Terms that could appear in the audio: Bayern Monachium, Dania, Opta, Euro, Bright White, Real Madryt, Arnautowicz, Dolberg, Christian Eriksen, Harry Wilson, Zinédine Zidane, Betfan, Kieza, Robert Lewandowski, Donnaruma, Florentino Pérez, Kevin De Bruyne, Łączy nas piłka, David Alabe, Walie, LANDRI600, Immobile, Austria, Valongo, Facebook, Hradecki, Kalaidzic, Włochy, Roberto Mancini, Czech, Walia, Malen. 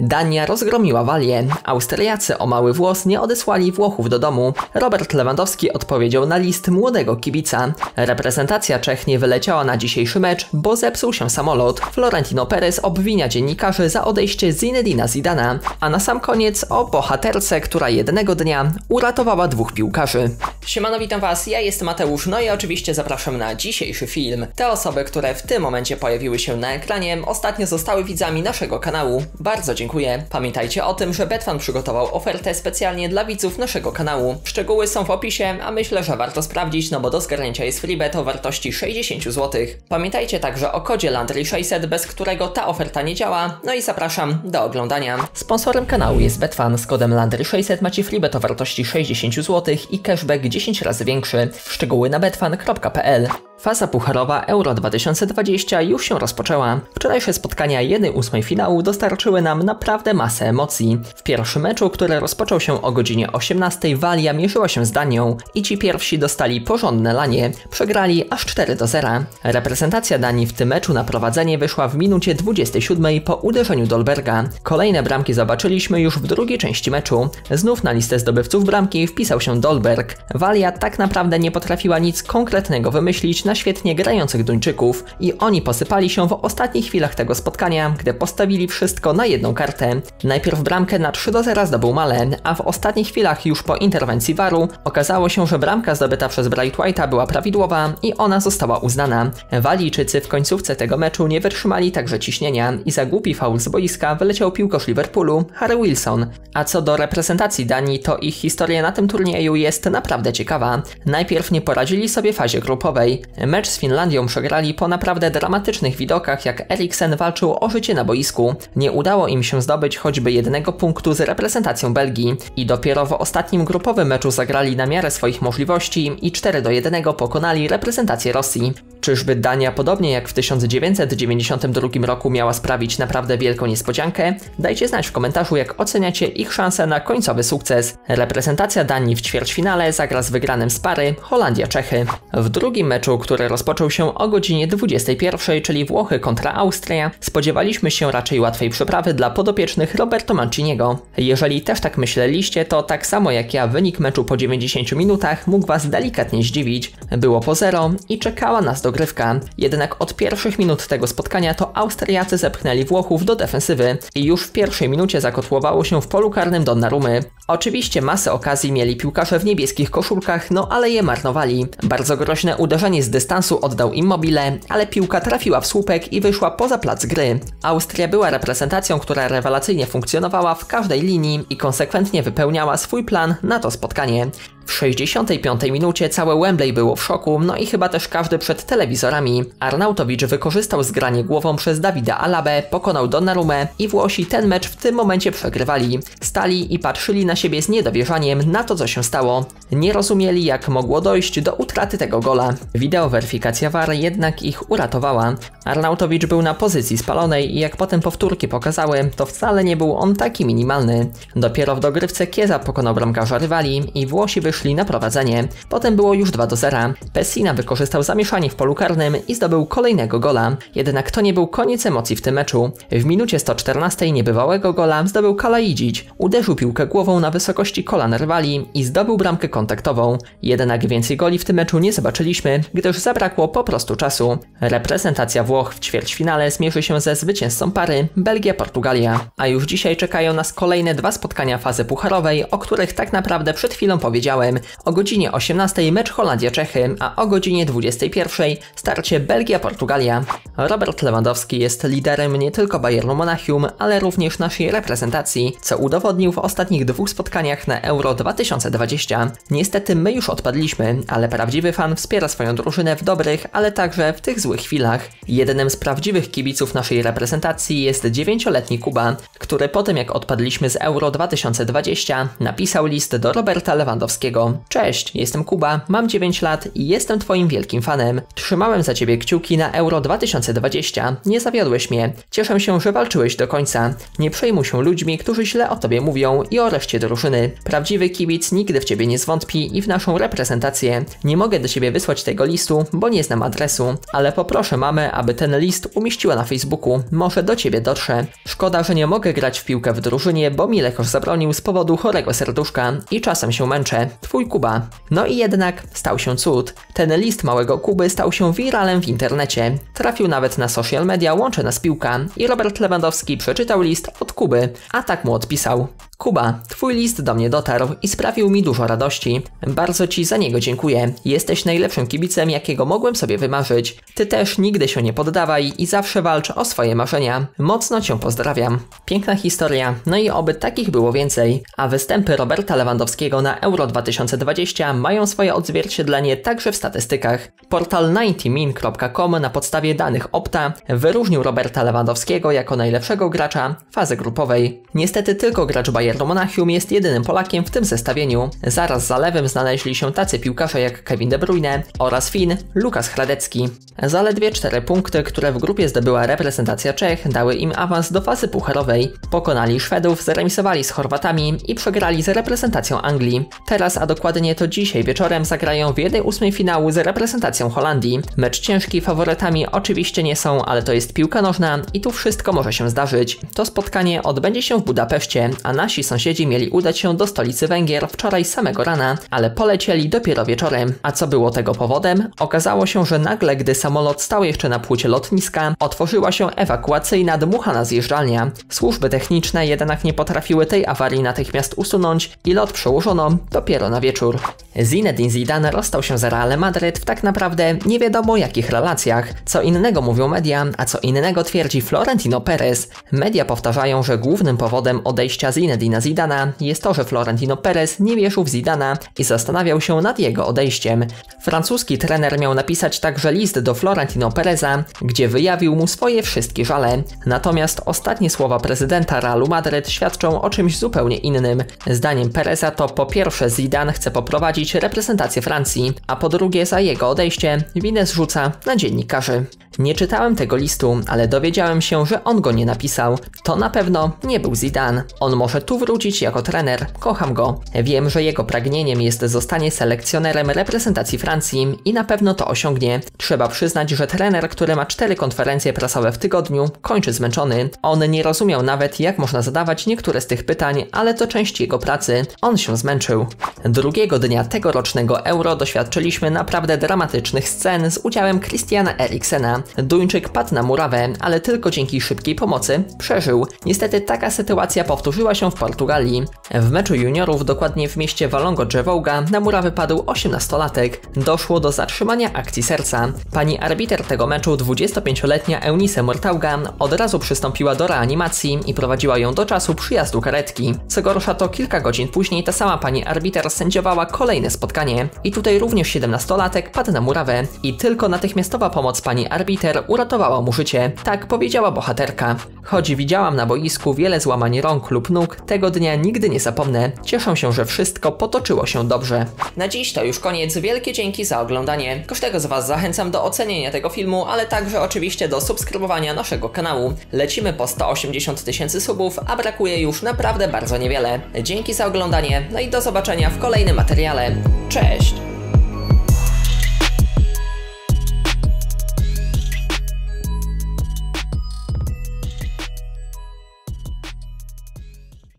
Dania rozgromiła Walie, Austriacy o mały włos nie odesłali Włochów do domu, Robert Lewandowski odpowiedział na list młodego kibica. Reprezentacja Czech nie wyleciała na dzisiejszy mecz, bo zepsuł się samolot. Florentino Pérez obwinia dziennikarzy za odejście Zinédina Zidana, a na sam koniec o bohaterce, która jednego dnia uratowała dwóch piłkarzy. Siemano, witam Was, ja jestem Mateusz, no i oczywiście zapraszam na dzisiejszy film. Te osoby, które w tym momencie pojawiły się na ekranie, ostatnio zostały widzami naszego kanału. Bardzo dziękuję. Pamiętajcie o tym, że Betfan przygotował ofertę specjalnie dla widzów naszego kanału. Szczegóły są w opisie, a myślę, że warto sprawdzić, no bo do zgarnięcia jest freebet o wartości 60 zł. Pamiętajcie także o kodzie Landry600, bez którego ta oferta nie działa, no i zapraszam do oglądania. Sponsorem kanału jest Betfan. Z kodem Landry600 macie freebet o wartości 60 zł i cashback 10 razy większy. Szczegóły na betfan.pl. Faza pucharowa Euro 2020 już się rozpoczęła. Wczorajsze spotkania 1/8 finału dostarczyły nam naprawdę masę emocji. W pierwszym meczu, który rozpoczął się o godzinie 18, Walia mierzyła się z Danią i ci pierwsi dostali porządne lanie. Przegrali aż 4-0. Reprezentacja Danii w tym meczu na prowadzenie wyszła w minucie 27 po uderzeniu Dolberga. Kolejne bramki zobaczyliśmy już w drugiej części meczu. Znów na listę zdobywców bramki wpisał się Dolberg. Walia tak naprawdę nie potrafiła nic konkretnego wymyślić na świetnie grających Duńczyków i oni posypali się w ostatnich chwilach tego spotkania, gdy postawili wszystko na jedną kartę. Najpierw bramkę na 3-0 zdobył Malen, a w ostatnich chwilach już po interwencji VAR-u okazało się, że bramka zdobyta przez Bright White'a była prawidłowa i ona została uznana. Walijczycy w końcówce tego meczu nie wytrzymali także ciśnienia i za głupi faul z boiska wyleciał piłkarz Liverpoolu Harry Wilson. A co do reprezentacji Danii, to ich historia na tym turnieju jest naprawdę ciekawa. Najpierw nie poradzili sobie w fazie grupowej. Mecz z Finlandią przegrali po naprawdę dramatycznych widokach, jak Eriksen walczył o życie na boisku. Nie udało im się zdobyć choćby jednego punktu z reprezentacją Belgii i dopiero w ostatnim grupowym meczu zagrali na miarę swoich możliwości i 4-1 pokonali reprezentację Rosji. Czyżby Dania, podobnie jak w 1992 roku, miała sprawić naprawdę wielką niespodziankę? Dajcie znać w komentarzu, jak oceniacie ich szanse na końcowy sukces. Reprezentacja Danii w ćwierćfinale zagra z wygranym z pary Holandia-Czechy. W drugim meczu, który rozpoczął się o godzinie 21, czyli Włochy kontra Austria, spodziewaliśmy się raczej łatwej przeprawy dla podopiecznych Roberto Manciniego. Jeżeli też tak myśleliście, to tak samo jak ja wynik meczu po 90 minutach mógł Was delikatnie zdziwić. Było po 0 i czekała nas dogrywka. Jednak od pierwszych minut tego spotkania to Austriacy zepchnęli Włochów do defensywy i już w pierwszej minucie zakotłowało się w polu karnym Donnarumy. Oczywiście masę okazji mieli piłkarze w niebieskich koszulkach, no ale je marnowali. Bardzo groźne uderzenie z dystansu oddał Immobile, ale piłka trafiła w słupek i wyszła poza plac gry. Austria była reprezentacją, która rewelacyjnie funkcjonowała w każdej linii i konsekwentnie wypełniała swój plan na to spotkanie. W 65 minucie całe Wembley było w szoku, no i chyba też każdy przed telewizorami. Arnautowicz wykorzystał zgranie głową przez Davida Alabe, pokonał Donnarumę i Włosi ten mecz w tym momencie przegrywali. Stali i patrzyli na siebie z niedowierzaniem na to, co się stało. Nie rozumieli, jak mogło dojść do utraty tego gola. Wideoweryfikacja VAR jednak ich uratowała. Arnautowicz był na pozycji spalonej i jak potem powtórki pokazały, to wcale nie był on taki minimalny. Dopiero w dogrywce Kieza pokonał bramkarza rywali i Włosi wyszli na prowadzenie. Potem było już 2-0. Pessina wykorzystał zamieszanie w polu karnym i zdobył kolejnego gola. Jednak to nie był koniec emocji w tym meczu. W minucie 114 niebywałego gola zdobył Kalaidzic. Uderzył piłkę głową na wysokości kolan rywali i zdobył bramkę kontaktową. Jednak więcej goli w tym meczu nie zobaczyliśmy, gdyż zabrakło po prostu czasu. Reprezentacja Włoch w ćwierćfinale zmierzy się ze zwycięzcą pary Belgia-Portugalia. A już dzisiaj czekają nas kolejne dwa spotkania fazy pucharowej, o których tak naprawdę przed chwilą powiedziałem. O godzinie 18 mecz Holandia-Czechy, a o godzinie 21 starcie Belgia-Portugalia. Robert Lewandowski jest liderem nie tylko Bayernu Monachium, ale również naszej reprezentacji, co udowodnił w ostatnich dwóch spotkaniach na Euro 2020. Niestety my już odpadliśmy, ale prawdziwy fan wspiera swoją drużynę w dobrych, ale także w tych złych chwilach. Jednym z prawdziwych kibiców naszej reprezentacji jest 9-letni Kuba, który po tym, jak odpadliśmy z Euro 2020, napisał list do Roberta Lewandowskiego. takiego: cześć, jestem Kuba, mam 9 lat i jestem twoim wielkim fanem. Trzymałem za ciebie kciuki na Euro 2020, nie zawiodłeś mnie. Cieszę się, że walczyłeś do końca. Nie przejmuj się ludźmi, którzy źle o tobie mówią i o reszcie drużyny. Prawdziwy kibic nigdy w ciebie nie zwątpi i w naszą reprezentację. Nie mogę do ciebie wysłać tego listu, bo nie znam adresu, ale poproszę mamę, aby ten list umieściła na Facebooku. Może do ciebie dotrze. Szkoda, że nie mogę grać w piłkę w drużynie, bo mi lekarz zabronił z powodu chorego serduszka i czasem się męczę. Twój Kuba. No i jednak stał się cud. Ten list małego Kuby stał się wiralem w internecie. Trafił nawet na social media Łączy nas piłka i Robert Lewandowski przeczytał list od Kuby, a tak mu odpisał: Kuba, twój list do mnie dotarł i sprawił mi dużo radości. Bardzo ci za niego dziękuję. Jesteś najlepszym kibicem, jakiego mogłem sobie wymarzyć. Ty też nigdy się nie poddawaj i zawsze walcz o swoje marzenia. Mocno cię pozdrawiam. Piękna historia, no i oby takich było więcej. A występy Roberta Lewandowskiego na Euro 2020 mają swoje odzwierciedlenie także w statystykach. Portal 90min.com na podstawie danych Opta wyróżnił Roberta Lewandowskiego jako najlepszego gracza fazy grupowej. Niestety tylko gracz Bayernu Monachium jest jedynym Polakiem w tym zestawieniu. Zaraz za lewym znaleźli się tacy piłkarze jak Kevin De Bruyne oraz Fin Lukas Hradecki. Zaledwie 4 punkty, które w grupie zdobyła reprezentacja Czech, dały im awans do fazy pucharowej. Pokonali Szwedów, zremisowali z Chorwatami i przegrali z reprezentacją Anglii. Teraz, a dokładnie to dzisiaj wieczorem, zagrają w 1/8 finału z reprezentacją Holandii. Mecz ciężki, faworytami oczywiście nie są, ale to jest piłka nożna i tu wszystko może się zdarzyć. To spotkanie odbędzie się w Budapeszcie, a nasi sąsiedzi mieli udać się do stolicy Węgier wczoraj samego rana, ale polecieli dopiero wieczorem. A co było tego powodem? Okazało się, że nagle, gdy samolot stał jeszcze na płycie lotniska, otworzyła się ewakuacyjna dmuchana zjeżdżalnia. Służby techniczne jednak nie potrafiły tej awarii natychmiast usunąć i lot przełożono dopiero na wieczór. Zinédine Zidane rozstał się z Realem Madryt w tak naprawdę nie wiadomo jakich relacjach. Co innego mówią media, a co innego twierdzi Florentino Pérez. Media powtarzają, że głównym powodem odejścia Zinédina Zidana jest to, że Florentino Pérez nie wierzył w Zidana i zastanawiał się nad jego odejściem. Francuski trener miał napisać także list do Florentino Péreza, gdzie wyjawił mu swoje wszystkie żale. Natomiast ostatnie słowa prezydenta Realu Madryt świadczą o czymś zupełnie innym. Zdaniem Péreza to po pierwsze Zidane chce poprowadzić reprezentację Francji, a po drugie za jego odejście winę zrzuca na dziennikarzy. Nie czytałem tego listu, ale dowiedziałem się, że on go nie napisał. To na pewno nie był Zidane. On może tu wrócić jako trener. Kocham go. Wiem, że jego pragnieniem jest zostanie selekcjonerem reprezentacji Francji i na pewno to osiągnie. Trzeba przyznać, że trener, który ma 4 konferencje prasowe w tygodniu, kończy zmęczony. On nie rozumiał nawet, jak można zadawać niektóre z tych pytań, ale to część jego pracy. On się zmęczył. Drugiego dnia tegorocznego Euro doświadczyliśmy naprawdę dramatycznych scen z udziałem Christiana Eriksena. Duńczyk padł na murawę, ale tylko dzięki szybkiej pomocy przeżył. Niestety taka sytuacja powtórzyła się w Portugalii. W meczu juniorów, dokładnie w mieście Valongo Dżewouga, na murawę padł 18-latek. Doszło do zatrzymania akcji serca. Pani arbiter tego meczu, 25-letnia Eunice Murtauga, od razu przystąpiła do reanimacji i prowadziła ją do czasu przyjazdu karetki. Co gorsza, to kilka godzin później ta sama pani arbiter sędziowała kolejne spotkanie. I tutaj również 17-latek padł na murawę i tylko natychmiastowa pomoc pani arbiter uratowała mu życie, tak powiedziała bohaterka. Choć widziałam na boisku wiele złamań rąk lub nóg, tego dnia nigdy nie zapomnę. Cieszę się, że wszystko potoczyło się dobrze. Na dziś to już koniec, wielkie dzięki za oglądanie. Każdego z Was zachęcam do ocenienia tego filmu, ale także oczywiście do subskrybowania naszego kanału. Lecimy po 180 000 subów, a brakuje już naprawdę bardzo niewiele. Dzięki za oglądanie, no i do zobaczenia w kolejnym materiale. Cześć!